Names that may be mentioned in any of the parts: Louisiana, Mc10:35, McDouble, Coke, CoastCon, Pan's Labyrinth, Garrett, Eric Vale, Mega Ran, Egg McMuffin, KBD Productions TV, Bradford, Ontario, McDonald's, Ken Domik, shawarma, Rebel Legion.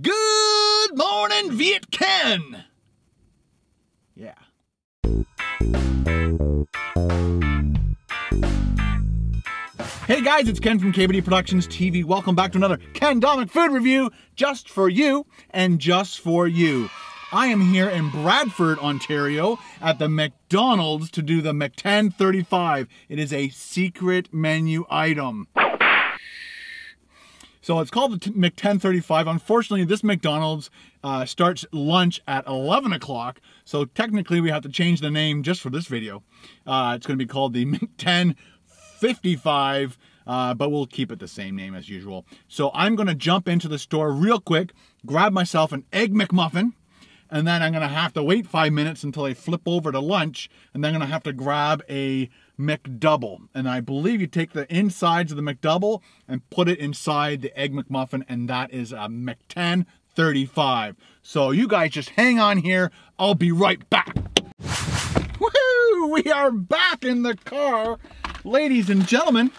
Good morning, Viet Ken! Yeah. Hey guys, it's Ken from KBD Productions TV. Welcome back to another Ken Domik food review, just for you and just for you. I am here in Bradford, Ontario at the McDonald's to do the Mc10:35. It is a secret menu item. So it's called the Mc10:35. Unfortunately, this McDonald's starts lunch at 11 o'clock. So technically we have to change the name just for this video. It's gonna be called the Mc10:55, but we'll keep it the same name as usual. So I'm gonna jump into the store real quick, grab myself an Egg McMuffin, and then I'm gonna have to wait 5 minutes until I flip over to lunch, and then I'm gonna have to grab a McDouble. And I believe you take the insides of the McDouble and put it inside the Egg McMuffin, and that is a Mc10:35. So you guys just hang on here, I'll be right back. Woohoo! We are back in the car. Ladies and gentlemen,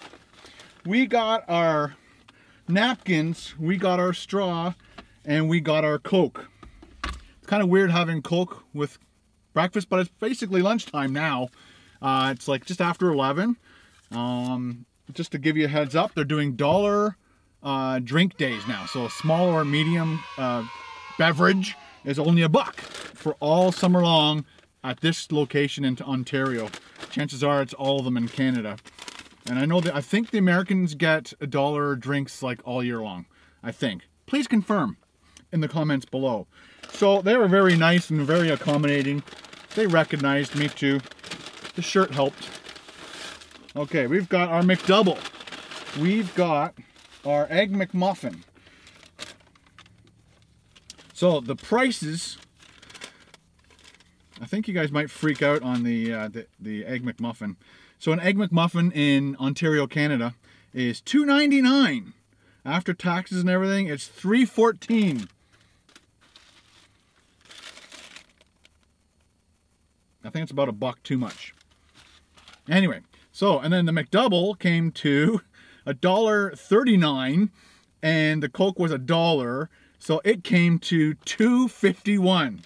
we got our napkins, we got our straw, and we got our Coke. Kind of weird having Coke with breakfast, but it's basically lunchtime now. It's like just after 11. Just to give you a heads up, they're doing dollar drink days now. So a small or medium beverage is only $1 for all summer long at this location in Ontario. Chances are it's all of them in Canada. And I know that I think the Americans get dollar drinks like all year long, I think. Please confirm in the comments below. So they were very nice and very accommodating. They recognized me too. The shirt helped. Okay, we've got our McDouble. We've got our Egg McMuffin. So the prices, I think you guys might freak out on the Egg McMuffin. So an Egg McMuffin in Ontario, Canada is $2.99. After taxes and everything, it's $3.14. I think it's about $1 too much. Anyway, so, and then the McDouble came to $1.39 and the Coke was $1, so it came to $2.51.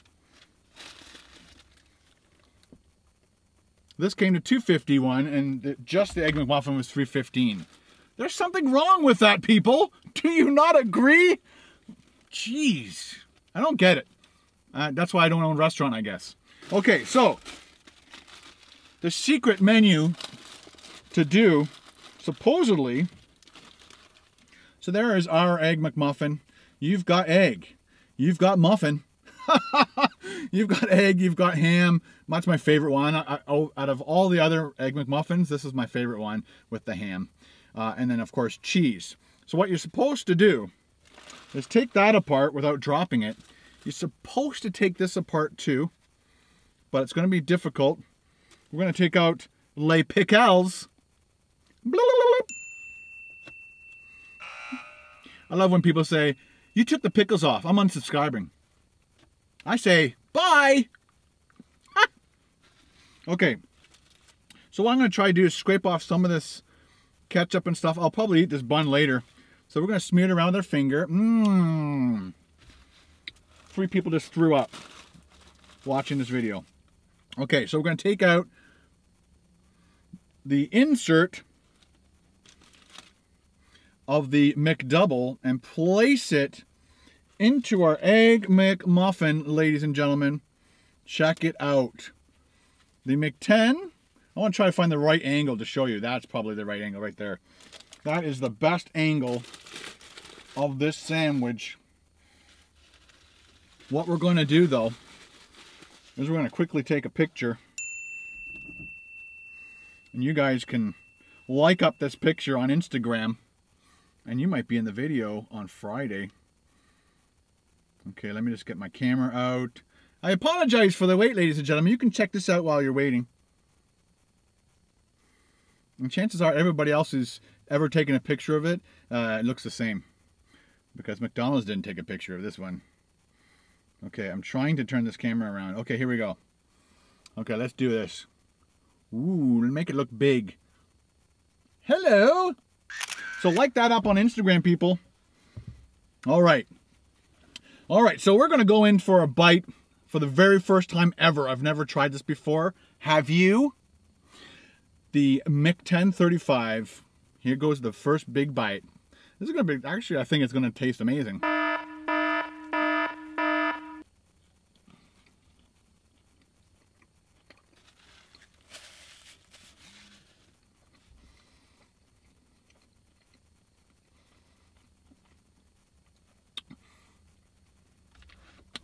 This came to $2.51 and just the Egg McMuffin was $3.15. There's something wrong with that, people. Do you not agree? Jeez, I don't get it. That's why I don't own a restaurant, I guess. Okay, so the secret menu to do, supposedly, so there is our Egg McMuffin. You've got egg, you've got muffin, you've got egg, you've got ham. That's my favorite one. Out of all the other Egg McMuffins, this is my favorite one with the ham. And then, of course, cheese. So what you're supposed to do is take that apart without dropping it. You're supposed to take this apart too, but it's going to be difficult. We're going to take out les pickles. I love when people say, you took the pickles off, I'm unsubscribing. I say, bye. Okay, so what I'm going to try to do is scrape off some of this ketchup and stuff. I'll probably eat this bun later. So we're going to smear it around with our finger. Mmm. 3 people just threw up watching this video. Okay, so we're going to take out the insert of the McDouble and place it into our Egg McMuffin, ladies and gentlemen. Check it out. The McDouble. I want to try to find the right angle to show you. That's probably the right angle right there. That is the best angle of this sandwich. What we're going to do though is we're going to quickly take a picture, and you guys can like up this picture on Instagram, and you might be in the video on Friday. Okay, let me just get my camera out. I apologize for the wait, ladies and gentlemen. You can check this out while you're waiting. And chances are everybody else who's ever taken a picture of it, it looks the same, because McDonald's didn't take a picture of this one. Okay, I'm trying to turn this camera around. Okay, here we go. Okay, let's do this. Ooh, make it look big. Hello! So like that up on Instagram, people. All right. All right, so we're gonna go in for a bite for the very first time ever. I've never tried this before. Have you? The McDouble. Here goes the first big bite. This is gonna be, actually, I think it's gonna taste amazing.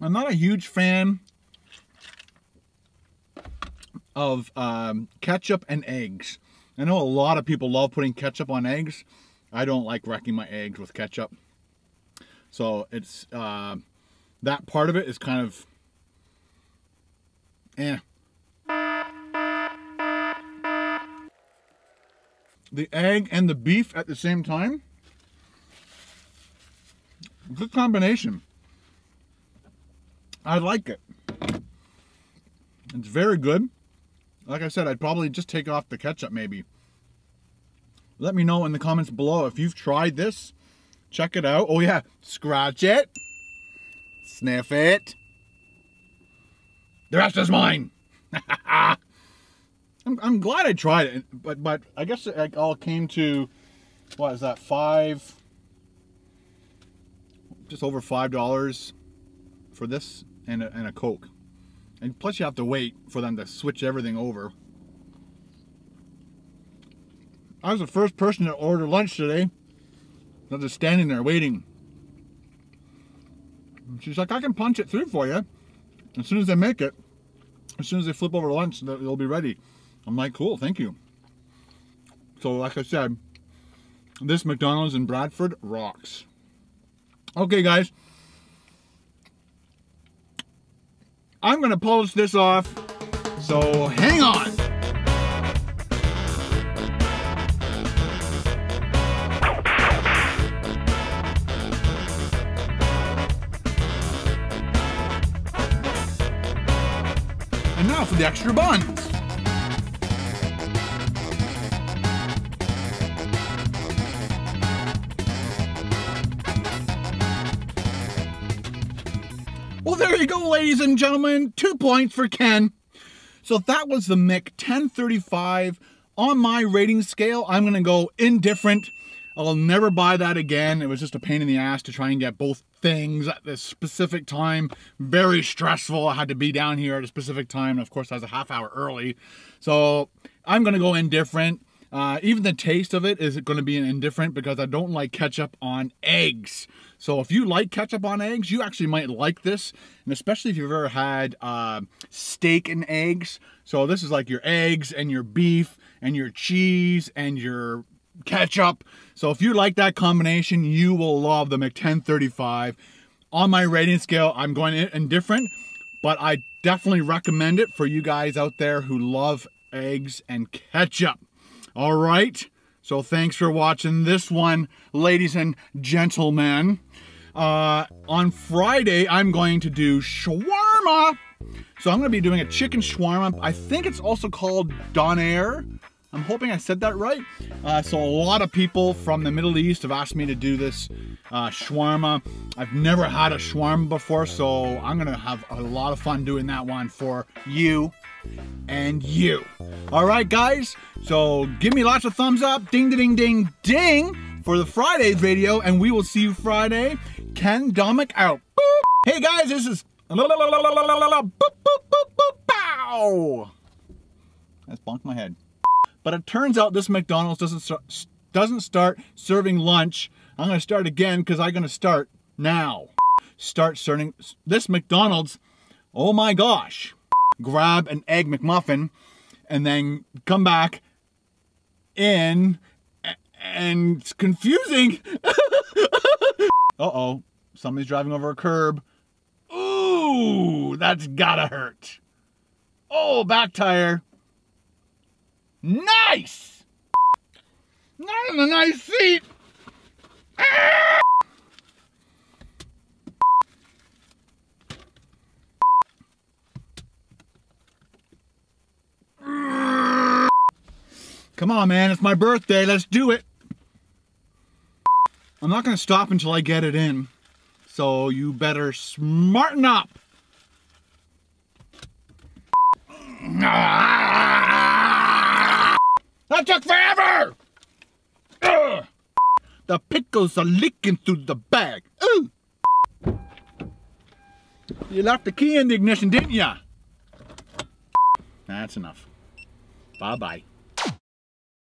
I'm not a huge fan of ketchup and eggs. I know a lot of people love putting ketchup on eggs. I don't like wrecking my eggs with ketchup. So it's, that part of it is kind of, eh. The egg and the beef at the same time, good combination. I like it. It's very good. Like I said, I'd probably just take off the ketchup maybe. Let me know in the comments below if you've tried this. Check it out. Oh yeah, scratch it. Sniff it. The rest is mine. I'm glad I tried it, but I guess it all came to, what is that, just over $5 for this and a Coke. And plus you have to wait for them to switch everything over. I was the first person to order lunch today. I was just standing there waiting. And she's like, I can punch it through for you. As soon as they make it, as soon as they flip over lunch, they'll be ready. I'm like, cool, thank you. So like I said, this McDonald's in Bradford rocks. Okay guys. I'm gonna polish this off, so hang on. And now for the extra buns. Well, there you go, ladies and gentlemen. 2 points for Ken. So that was the McDouble. On my rating scale, I'm going to go indifferent. I'll never buy that again. It was just a pain in the ass to try and get both things at this specific time. Very stressful. I had to be down here at a specific time. And of course, I was a half hour early. So I'm going to go indifferent. Even the taste of it is going to be an indifferent because I don't like ketchup on eggs. So if you like ketchup on eggs, you actually might like this. And especially if you've ever had steak and eggs. So this is like your eggs and your beef and your cheese and your ketchup. So if you like that combination, you will love the McDouble. On my rating scale, I'm going indifferent, but I definitely recommend it for you guys out there who love eggs and ketchup. All right, so thanks for watching this one, ladies and gentlemen. On Friday, I'm going to do shawarma. So I'm gonna be doing a chicken shawarma. I think it's also called doner. I'm hoping I said that right. So a lot of people from the Middle East have asked me to do this shawarma. I've never had a shawarma before, so I'm gonna have a lot of fun doing that one for you and you. All right, guys, so give me lots of thumbs up. Ding, ding, ding, ding for the Friday video, and we will see you Friday. Ken Domik out. Boop. Hey, guys, this is... Boop, boop, boop, boop, pow. That's bonked my head. But it turns out this McDonald's doesn't start serving lunch. I'm going to start again because I'm going to start now. Start serving this McDonald's. Oh my gosh. Grab an Egg McMuffin and then come back in and it's confusing. Uh-oh. Somebody's driving over a curb. Ooh, that's gotta hurt. Oh, back tire. Nice! Not in a nice seat! Ah! Come on, man, it's my birthday, let's do it! I'm not gonna stop until I get it in. so you better smarten up. That took forever! Ugh. The pickles are leaking through the bag. Ooh. You left the key in the ignition, didn't ya? That's enough. Bye-bye.